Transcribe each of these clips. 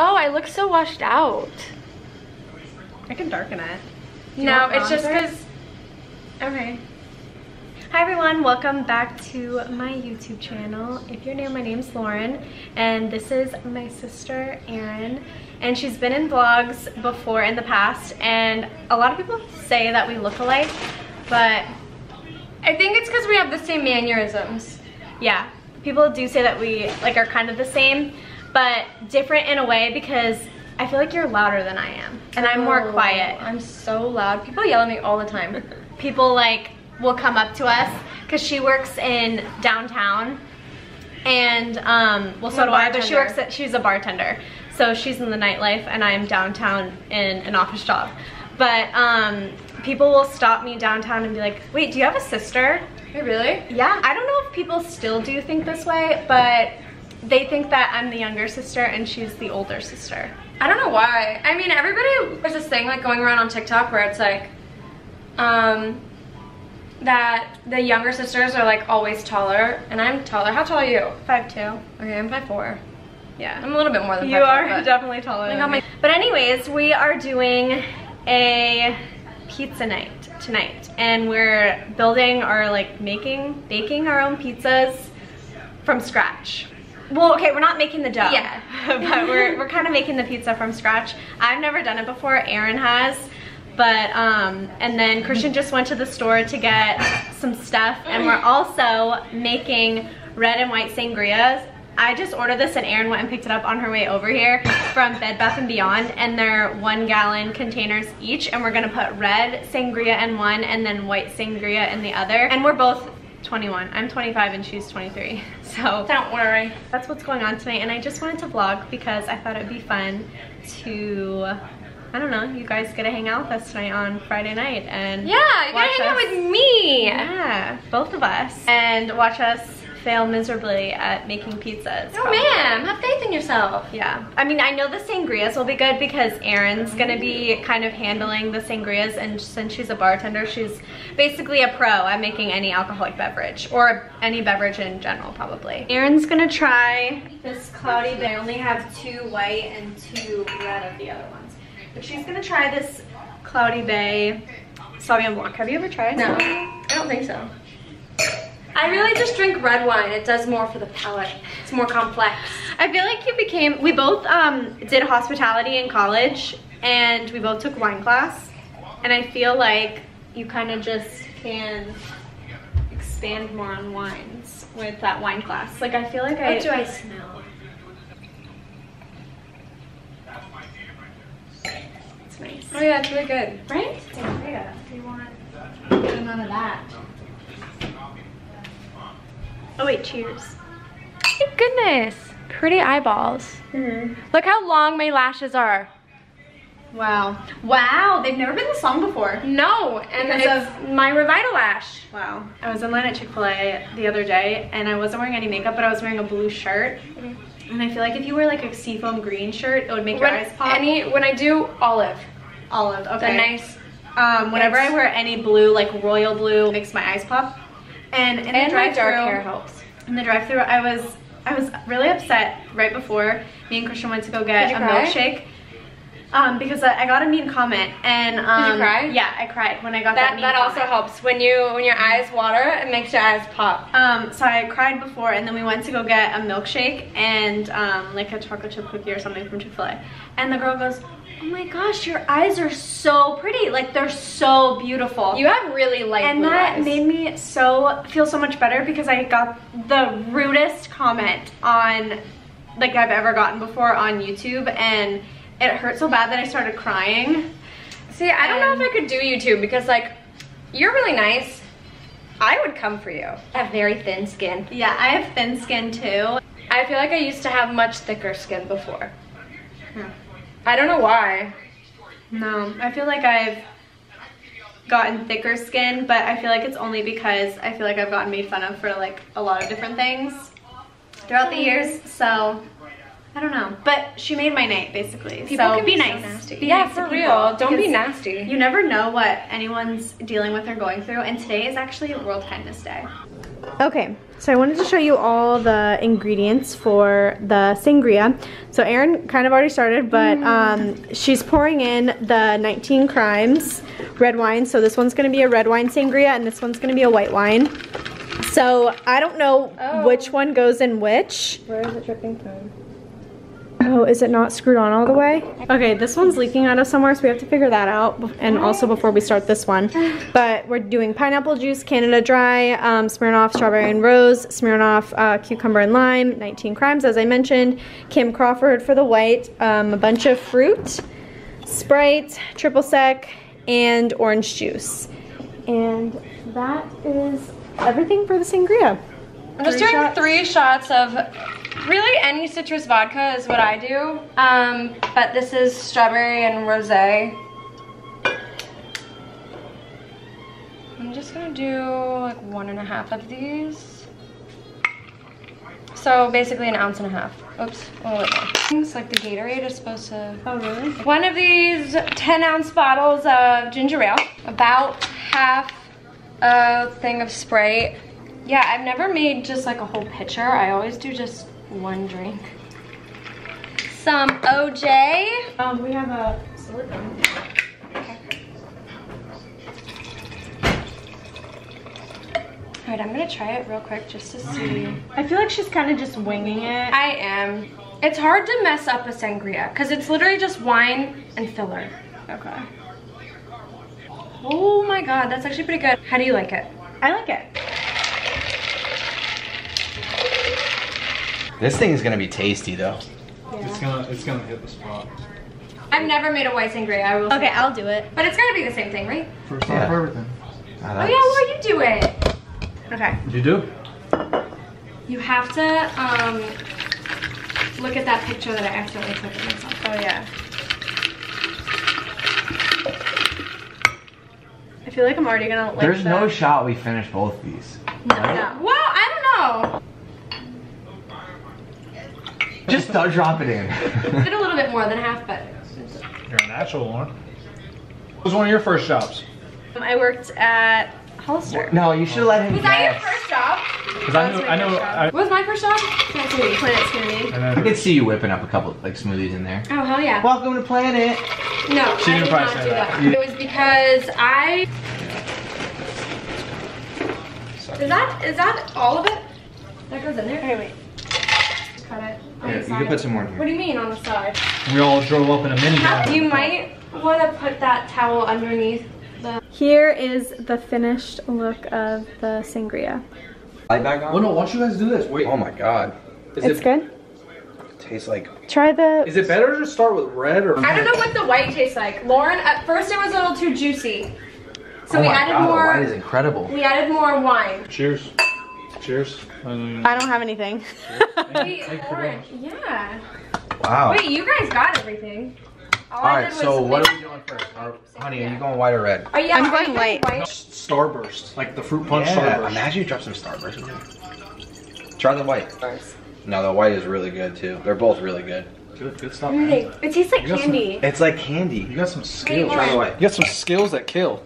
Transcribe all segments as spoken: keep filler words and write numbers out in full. Oh, I look so washed out. I can darken it. No, it's just because... Okay. Hi everyone, welcome back to my YouTube channel. If you're new, my name's Lauren, and this is my sister, Erin. And she's been in vlogs before in the past, and a lot of people say that we look alike, but I think it's because we have the same mannerisms. Yeah, people do say that we like are kind of the same, but different in a way because I feel like you're louder than I am, and I'm more quiet. I'm so loud. People yell at me all the time. People like... will come up to us because she works in downtown, and um, well, so do I. But she works at, she's a bartender, so she's in the nightlife, and I'm downtown in an office job. But um, people will stop me downtown and be like, "Wait, do you have a sister?" Hey, really? Yeah. I don't know if people still do think this way, but they think that I'm the younger sister and she's the older sister. I don't know why. I mean, everybody, there's this thing like going around on TikTok where it's like, um. that the younger sisters are like always taller, and I'm taller. How tall are you? five two. Okay, I'm five four. Yeah, I'm a little bit more than five four. You are but definitely taller than me. But anyways, we are doing a pizza night tonight, and we're building or like making, baking our own pizzas from scratch. Well, okay, we're not making the dough. Yeah. But we're, we're kind of making the pizza from scratch. I've never done it before, Erin has. But, um, and then Christian just went to the store to get some stuff, and we're also making red and white sangrias. I just ordered this and Erin went and picked it up on her way over here from Bed Bath and Beyond, and they're one gallon containers each, and we're gonna put red sangria in one and then white sangria in the other. And we're both twenty-one. I'm twenty-five and she's twenty-three, so don't worry. That's what's going on tonight, and I just wanted to vlog because I thought it'd be fun to... I don't know, you guys get to hang out with us tonight on Friday night and yeah, you gotta hang out with me! Yeah, both of us. And watch us fail miserably at making pizzas. No, ma'am, have faith in yourself. Yeah. I mean, I know the sangrias will be good because Erin's gonna be kind of handling the sangrias, and since she's a bartender, she's basically a pro at making any alcoholic beverage or any beverage in general, probably. Erin's gonna try this cloudy, but I only have two white and two red of the other ones. But she's gonna try this Cloudy Bay Sauvignon Blanc. Have you ever tried it? No, I don't think so. I really just drink red wine. It does more for the palate. It's more complex. I feel like you became, we both um, did hospitality in college, and we both took wine class. And I feel like you kind of just can expand more on wines with that wine class. Like I feel like I- What do I smell? Nice. Oh yeah, it's really good. Right? Sangria. We want none of that. Oh wait, cheers. Oh my goodness. Pretty eyeballs. Mm-hmm. Look how long my lashes are. Wow. Wow, they've never been this long before. No, and because it's of my Revitalash. Wow. I was in line at Chick-fil-A the other day, and I wasn't wearing any makeup, but I was wearing a blue shirt. Mm-hmm. And I feel like if you wear like a seafoam green shirt, it would make your when eyes pop. Any, when I do olive. Olive, okay. The nice. Um, whenever it's, I wear any blue, like royal blue, it makes my eyes pop. And in and the drive-thru, my dark hair helps. In the drive-thru, I was I was really upset right before me and Christian went to go get a cry? milkshake. Um, because I got a mean comment, and um, did you cry? Yeah, I cried when I got that. That, mean that also comment. helps when you when your eyes water, it makes your eyes pop. Um, so I cried before, and then we went to go get a milkshake and um, like a chocolate chip cookie or something from Chick-fil-A, and the girl goes, "Oh my gosh, your eyes are so pretty! Like they're so beautiful. You have really light blue eyes." And that made me so feel so much better because I got the rudest comment on like I've ever gotten before on YouTube, and it hurt so bad that I started crying. See, I don't and know if I could do YouTube because like, you're really nice. I would come for you. I have very thin skin. Yeah, I have thin skin too. I feel like I used to have much thicker skin before. Hmm. I don't know why. No, I feel like I've gotten thicker skin, but I feel like it's only because I feel like I've gotten made fun of for like a lot of different things throughout the years, so. I don't know, but she made my night basically. People so can be, be nice. So nasty. Be yeah, nice for real. Don't be nasty. You never know what anyone's dealing with or going through, and today is actually World Kindness Day. Okay, so I wanted to show you all the ingredients for the sangria. So Erin kind of already started, but um, she's pouring in the nineteen crimes red wine. So this one's going to be a red wine sangria, and this one's going to be a white wine. So I don't know oh. which one goes in which. Where is it dripping from? Oh, is it not screwed on all the way? Okay, this one's leaking out of somewhere, so we have to figure that out, and also before we start this one. But we're doing pineapple juice, Canada Dry, um, Smirnoff strawberry and rose, Smirnoff uh, cucumber and lime, nineteen crimes, as I mentioned, Kim Crawford for the white, um, a bunch of fruit, Sprite, triple sec, and orange juice. And that is everything for the sangria. I'm just doing shots. three shots of really any citrus vodka is what I do, um, but this is strawberry and rosé. I'm just gonna do like one and a half of these. So basically an ounce and a half. Oops, oh, it's like the Gatorade is supposed to. Oh really? One of these ten ounce bottles of ginger ale, about half a thing of Sprite. Yeah, I've never made just like a whole pitcher. I always do just one drink. Some O J. Um, we have a sort of. Okay. All right, I'm gonna try it real quick just to see. I feel like she's kind of just winging it. I am. It's hard to mess up a sangria because it's literally just wine and filler. Okay. Oh my God, that's actually pretty good. How do you like it? I like it. This thing is gonna be tasty though. Yeah. It's gonna it's gonna hit the spot. I've never made a white sangria. I will. Okay, say. I'll do it. But it's gonna be the same thing, right? First time yeah. for everything. Oh yeah, well you do it. Okay. You do. You have to um look at that picture that I accidentally took of myself. Oh yeah. I feel like I'm already gonna. Like There's that. no shot we finish both these. No. Right? no. Well, I don't know. Just don't drop it in. Did a little bit more than half, but. You're a natural one. What was one of your first jobs? Um, I worked at Hollister. No, you should have let him Was guess. that your first job? Because I knew, I know. I... What was my first job? Planet Smoothie. Planet Smoothie. I could see you whipping up a couple like smoothies in there. Oh hell yeah! Welcome to Planet. No, she I did not do that. that. It was because I. Sorry. Is that is that all of it? That goes in there. Okay, wait. Cut it. On yeah, the side. You can put some more in here. What do you mean on the side? We all drove up in a minivan. You might want to put that towel underneath the... Here is the finished look of the sangria. Light back on? Well, no, why don't you guys do this? Wait. Oh my God. Is it's it, good? It tastes like... Try the... Is it better to start with red or... I don't know what the white tastes like. Lauren, at first it was a little too juicy. So oh we added God, more... the white is incredible. We added more wine. Cheers. Cheers. Um, I don't have anything. Wait, orange. Yeah. Wow. Wait, you guys got everything. All, All right, so what are we doing first? Are, honey, yeah. are you going white or red? Oh, yeah, I'm going light. White. Starburst, like the fruit punch yeah, Starburst. Imagine you drop some Starburst in there. Try the white. No, the white is really good too. They're both really good. Good, good stuff. Really? It tastes like candy. Some, it's like candy. You got some skills. Wait, Try the white. You got some skills that kill.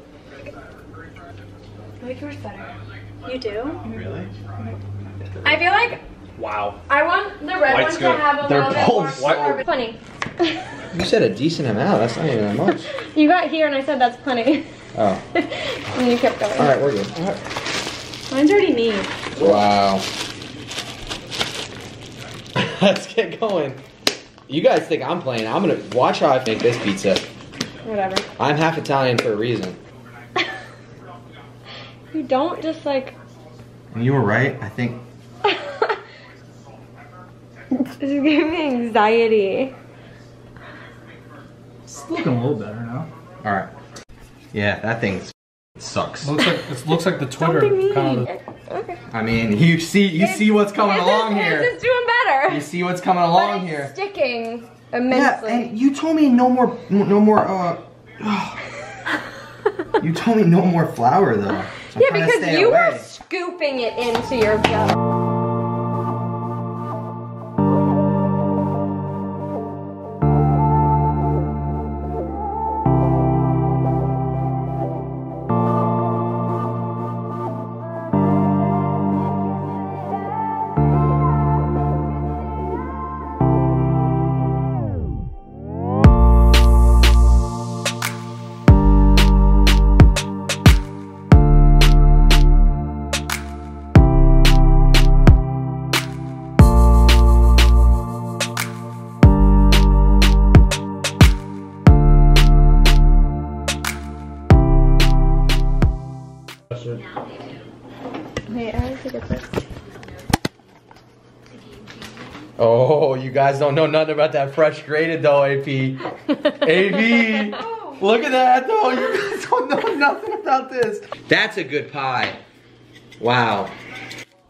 I like yours better. You do? Really? I feel like. Wow. I want the red White's ones good. to have a They're little both bit more plenty. You said a decent amount. That's not even that much. You got here and I said that's plenty. Oh. And you kept going. All right, we're good. All right. Mine's already neat. Wow. Let's get going. You guys think I'm playing? I'm gonna watch how I make this pizza. Whatever. I'm half Italian for a reason. You don't just like. You were right, I think. This is giving me anxiety. It's looking a little better now. All right. Yeah, that thing sucks. Looks like it looks like the Twitter. Kind of, okay. I mean, you see, you it's, see what's coming it's along it's here. This is doing better. You see what's coming along but it's here. Sticking immensely. Yeah, and you told me no more, no more. Uh, you told me no more flour though. I'm yeah, because you away. were scooping it into your gut. Oh, you guys don't know nothing about that fresh grated though, A P. A P, oh. Look at that though. You guys don't know nothing about this. That's a good pie. Wow.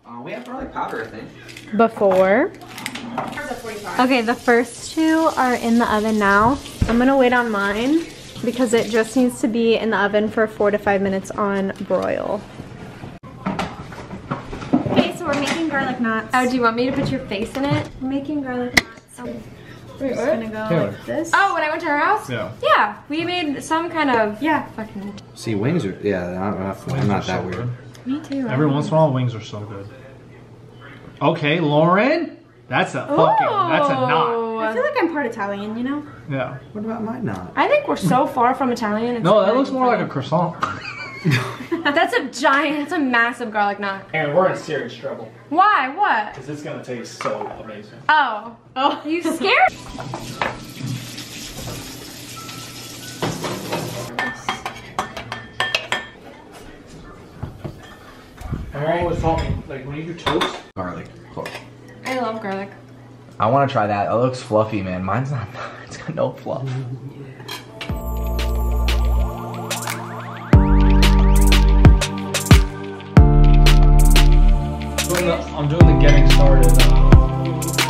Uh, we have garlic powder, I think. Before. Okay, the first two are in the oven now. I'm gonna wait on mine because it just needs to be in the oven for four to five minutes on broil. Okay, so we're making garlic knots. Oh, do you want me to put your face in it? We're making garlic knots. Oh, we're just gonna go Taylor. Like this. Oh, when I went to her house? Yeah. Yeah, we made some kind of, yeah, fucking. See, wings are, yeah, I'm, I'm not that weird. Me too. Every once in a while, wings are so good. Okay, Lauren? That's a fucking, Ooh. that's a knot. I feel like I'm part Italian, you know? Yeah. What about my knot? I think we're so far from Italian. It's no, that looks more funny. Like a croissant. That's a giant, that's a massive garlic knot. And we're in serious trouble. Why? What? Because it's going to taste so amazing. Oh. Oh. Are you scared? I always thought, like, when you do toast, garlic. Close. I love garlic. I want to try that. It looks fluffy, man. Mine's not. It's got no fluff. I'm doing the, I'm doing the getting started.